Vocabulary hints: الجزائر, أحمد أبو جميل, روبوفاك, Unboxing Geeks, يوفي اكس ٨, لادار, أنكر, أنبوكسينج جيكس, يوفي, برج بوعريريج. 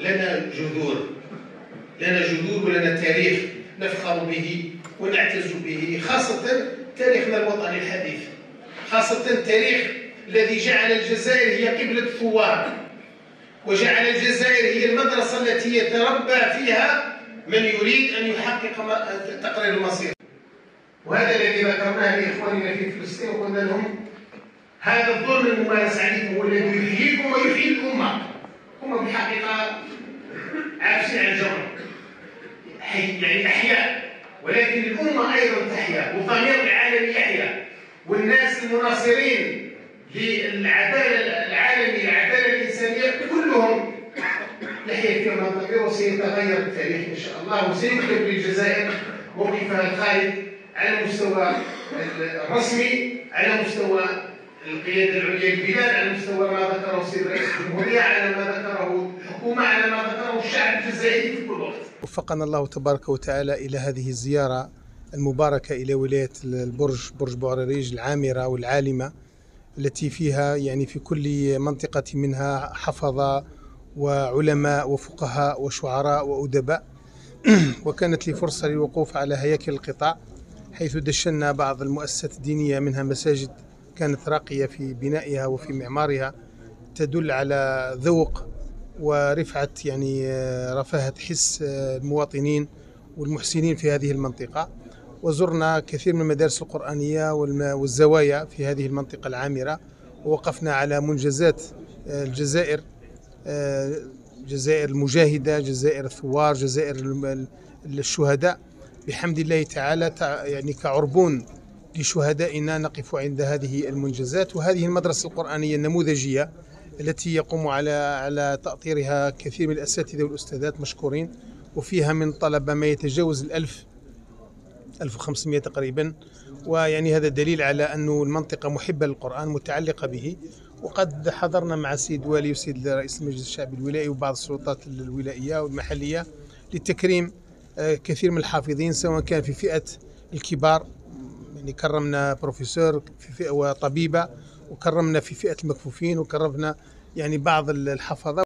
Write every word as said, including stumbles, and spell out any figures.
لنا جذور ولنا تاريخ نفخر به ونعتز به، خاصة تاريخنا الوطني الحديث، خاصة التاريخ الذي جعل الجزائر هي قبلة الثوار، وجعل الجزائر هي المدرسة التي يتربى فيها من يريد أن يحقق تقرير المصير. وهذا الذي ذكرناه لإخواننا في فلسطين وقلنا لهم هذا الظلم الممارس عليكم هو الذي يحييكم ويحيي الأمة. هم بالحقيقة عابسين عن جمرك، يعني أحياء، ولكن الأمة أيضا تحيا وضمير العالم يحيا، والناس المناصرين للعدالة العالمية العدالة الإنسانية كلهم يحيا فيهم هذا الضمير، وسيتغير التاريخ إن شاء الله، وسيقلب للجزائر موقفها الخالد على المستوى الرسمي، على مستوى القيادة العليا للبلاد، على مستوى ما ذكره السيد رئيس الجمهورية، على ما ذكره الحكومة، على ما ذكره الشعب الجزائري في كل وقت. وفقنا الله تبارك وتعالى إلى هذه الزيارة المباركة إلى ولاية البرج برج بوعريريج العامرة والعالمة، التي فيها يعني في كل منطقة منها حفظة وعلماء وفقهاء وشعراء وأدباء. وكانت لي فرصة للوقوف على هياكل القطاع، حيث دشنا بعض المؤسسات الدينية، منها مساجد كانت راقية في بنائها وفي معمارها، تدل على ذوق ورفعة يعني رفاهة حس المواطنين والمحسنين في هذه المنطقة. وزرنا كثير من المدارس القرآنية والزوايا في هذه المنطقة العامرة، ووقفنا على منجزات الجزائر، الجزائر المجاهدة، جزائر الثوار، جزائر الشهداء، بحمد الله تعالى يعني كعربون لشهدائنا نقف عند هذه المنجزات. وهذه المدرسة القرآنية النموذجية التي يقوم على على تأطيرها كثير من الأساتذة والأستاذات مشكورين، وفيها من طلبة ما يتجاوز الألف ألف وخمسمائة تقريبا، ويعني هذا دليل على أنه المنطقة محبة للقرآن متعلقة به. وقد حضرنا مع السيد والي وسيد رئيس المجلس الشعبي الولائي وبعض السلطات الولائية والمحلية لتكريم كثير من الحافظين، سواء كان في فئة الكبار، يعني كرمنا بروفيسور في فئة وطبيبة، وكرمنا في فئة المكفوفين، وكرمنا يعني بعض الحفظة.